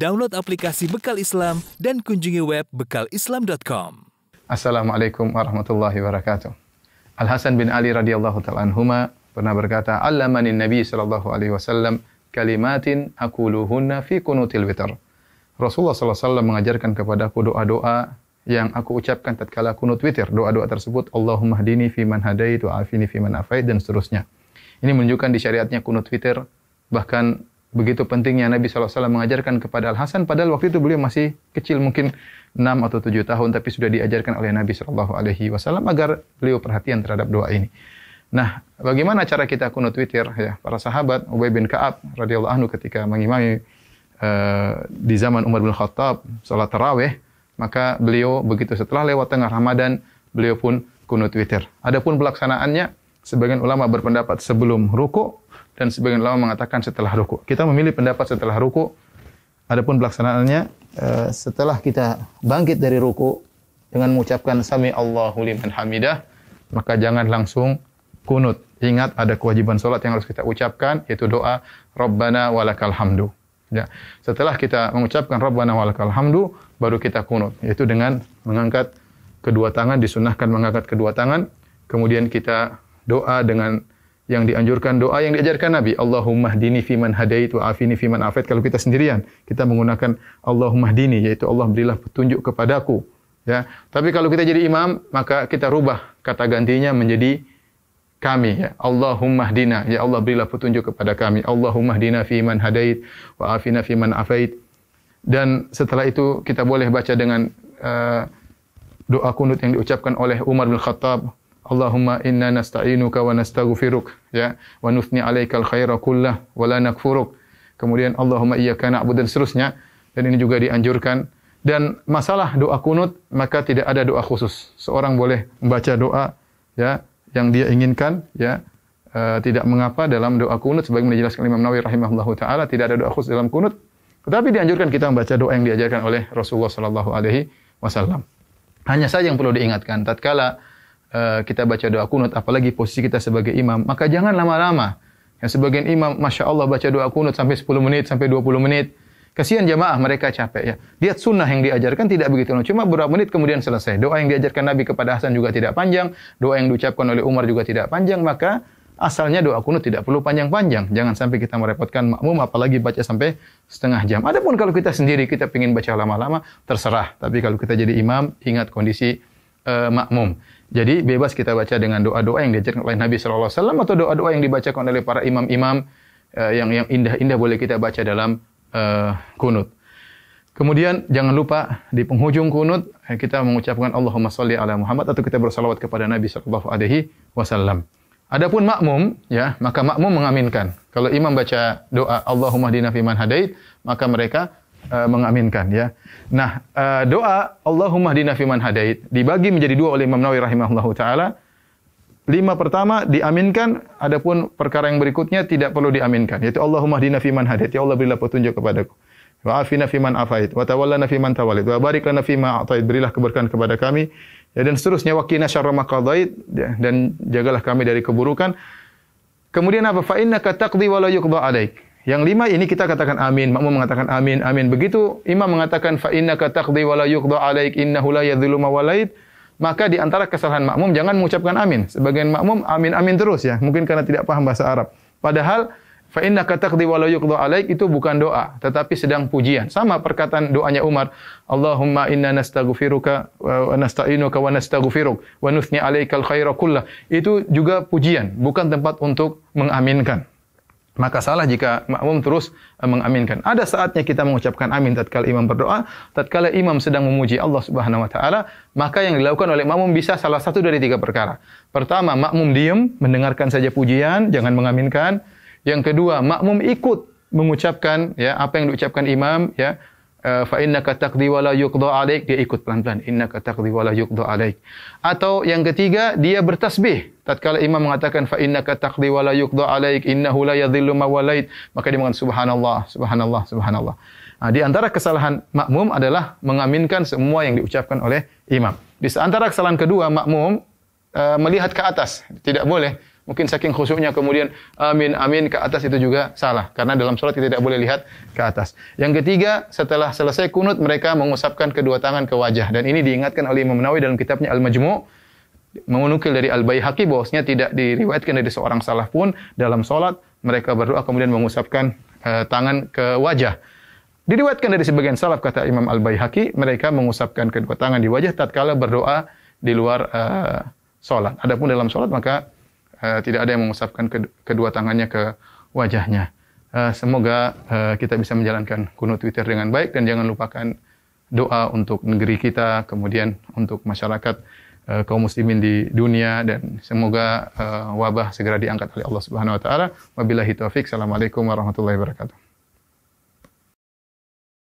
Download aplikasi Bekal Islam dan kunjungi web bekalislam.com. Assalamualaikum warahmatullahi wabarakatuh. Al Hasan bin Ali radhiyallahu ta'ala anhuma pernah berkata, "Allamani Nabi sallallahu alaihi wasallam kalimatin aquluhunna fi qunutil witr." Rasulullah sallallahu alaihi wasallam mengajarkan kepadaku doa-doa yang aku ucapkan tatkala kunut witir. Doa-doa tersebut, Allahumma hdini fi man hadait wa afini fi man afait dan seterusnya. Ini menunjukkan di syariatnya kunut witir, bahkan begitu pentingnya Nabi SAW mengajarkan kepada Al-Hasan, padahal waktu itu beliau masih kecil, mungkin 6 atau 7 tahun, tapi sudah diajarkan oleh Nabi SAW agar beliau perhatian terhadap doa ini. Nah, bagaimana cara kita kunut witir? Ya, para sahabat, Ubay bin Ka'ab radhiyallahu anhu ketika mengimami di zaman Umar bin Khattab salat tarawih, maka beliau begitu setelah lewat tengah Ramadan, beliau pun kunut witir. Adapun pelaksanaannya, sebagian ulama berpendapat sebelum ruku, dan sebagian ulama mengatakan setelah ruku. Kita memilih pendapat setelah ruku. Adapun pelaksanaannya, setelah kita bangkit dari ruku dengan mengucapkan sami Allahu liman hamidah, maka jangan langsung kunut. Ingat ada kewajiban salat yang harus kita ucapkan, yaitu doa Rabbana walakal hamdu. Ya. Setelah kita mengucapkan Rabbana walakal hamdu, baru kita kunut, yaitu dengan mengangkat kedua tangan, disunahkan mengangkat kedua tangan, kemudian kita doa dengan yang dianjurkan, doa yang diajarkan Nabi, Allahumma hdini fiman hadait wa afini fiman afait. Kalau kita sendirian, kita menggunakan Allahumma hdini, yaitu Allah berilah petunjuk kepadaku, ya. Tapi kalau kita jadi imam, maka kita rubah kata gantinya menjadi kami, ya. Allahumma hdina, ya Allah berilah petunjuk kepada kami, Allahumma hdina fiman hadait wa afina fiman afait. Dan setelah itu kita boleh baca dengan doa kunut yang diucapkan oleh Umar bin Khattab, Allahumma inna nasta'inuka wa nastaghfiruk, ya, wa nuthni 'alaikal khaira kullah wa la nakfuruk. Kemudian Allahumma iyyaka na'budu dan seterusnya. Dan ini juga dianjurkan. Dan masalah doa kunut, maka tidak ada doa khusus. Seorang boleh membaca doa, ya, yang dia inginkan, ya. Tidak mengapa dalam doa kunut, sebagaimana dijelaskan Imam Nawawi rahimahullahu taala, tidak ada doa khusus dalam kunut, tetapi dianjurkan kita membaca doa yang diajarkan oleh Rasulullah sallallahu alaihi wasallam. Hanya saja yang perlu diingatkan, tatkala kita baca doa kunut, apalagi posisi kita sebagai imam, maka jangan lama-lama. Yang sebagian imam, Masya Allah, baca doa kunut sampai 10 menit, sampai 20 menit. Kasihan jamaah, mereka capek, ya. Lihat sunnah yang diajarkan tidak begitu lama. Cuma berapa menit kemudian selesai. Doa yang diajarkan Nabi kepada Hasan juga tidak panjang. Doa yang diucapkan oleh Umar juga tidak panjang. Maka asalnya doa kunut tidak perlu panjang-panjang. Jangan sampai kita merepotkan makmum, apalagi baca sampai setengah jam. Adapun kalau kita sendiri, kita ingin baca lama-lama, terserah. Tapi kalau kita jadi imam, ingat kondisi makmum. Jadi bebas kita baca dengan doa-doa yang diajarkan oleh Nabi SAW atau doa-doa yang dibacakan oleh para imam-imam yang indah-indah boleh kita baca dalam kunut. Kemudian jangan lupa di penghujung kunut kita mengucapkan Allahumma sholli ala Muhammad atau kita bersalawat kepada Nabi SAW. Adapun makmum, ya, maka makmum mengaminkan. Kalau imam baca doa Allahumma hdina fiman hadait, maka mereka mengaminkan, ya. Nah, doa Allahumma hdina fiman hadait dibagi menjadi dua oleh Imam Nawawi rahimahullahu taala. 5 pertama diaminkan, adapun perkara yang berikutnya tidak perlu diaminkan, yaitu Allahumma hdina fiman hadait, ya Allah berilah petunjuk kepadaku. Wa afina fiman afait, wa tawallana fiman tawallit, wa barik lana fima atait, berilah keberkahan kepada kami, ya, dan seterusnya, wa qina syarra ma qadait, dan jagalah kami dari keburukan. Kemudian apa? Fa innaka taqdi wa la yuqda alaik. Yang 5 ini kita katakan amin, makmum mengatakan amin, amin. Begitu imam mengatakan fa innaka taqdi wa la yuqda alaik innahu la yadhillu ma walait, maka di antara kesalahan makmum jangan mengucapkan amin. Sebagian makmum amin amin terus, ya, mungkin karena tidak paham bahasa Arab. Padahal fa innaka taqdi wa la yuqda alaik itu bukan doa, tetapi sedang pujian. Sama perkataan doanya Umar, Allahumma inna nastaghfiruka wa nasta'inuka wa nastaghfiruk wa nuthni 'alaikal khaira kullah. Itu juga pujian, bukan tempat untuk mengaminkan. Maka salah jika makmum terus mengaminkan. Ada saatnya kita mengucapkan amin tatkala imam berdoa, tatkala imam sedang memuji Allah Subhanahu wa taala, maka yang dilakukan oleh makmum bisa salah satu dari 3 perkara. Pertama, makmum diam, mendengarkan saja pujian, jangan mengaminkan. Yang kedua, makmum ikut mengucapkan, ya, apa yang diucapkan imam, ya. Fa innaka taqdi wa la yuqda alaik, dia ikut pelan-pelan, innaka taqdi wa la yuqda alaik. Atau yang ketiga, dia bertasbih tatkala imam mengatakan fa innaka taqdi wa la yuqda alaik innahu la yadhillu ma walait, maka dia mengatakan subhanallah, subhanallah, subhanallah. Nah, di antara kesalahan makmum adalah mengaminkan semua yang diucapkan oleh imam. Di antara kesalahan kedua, makmum melihat ke atas, tidak boleh Mungkin saking khusyuknya kemudian amin, amin ke atas, itu juga salah. Karena dalam sholat kita tidak boleh lihat ke atas. Yang ketiga, setelah selesai kunut, mereka mengusapkan kedua tangan ke wajah. Dan ini diingatkan oleh Imam Nawawi dalam kitabnya Al-Majmu', menukil dari Al-Bayhaqi bahwasanya tidak diriwayatkan dari seorang salaf pun dalam sholat mereka berdoa kemudian mengusapkan tangan ke wajah. Diriwayatkan dari sebagian salaf, kata Imam Al-Bayhaqi, mereka mengusapkan kedua tangan di wajah tatkala berdoa di luar sholat. Adapun dalam sholat maka tidak ada yang mengusapkan kedua tangannya ke wajahnya. Semoga kita bisa menjalankan kunut witir dengan baik, dan jangan lupakan doa untuk negeri kita, kemudian untuk masyarakat kaum muslimin di dunia, dan semoga wabah segera diangkat oleh Allah Subhanahu wa taala. Wabillahi taufik. Assalamualaikum warahmatullahi wabarakatuh.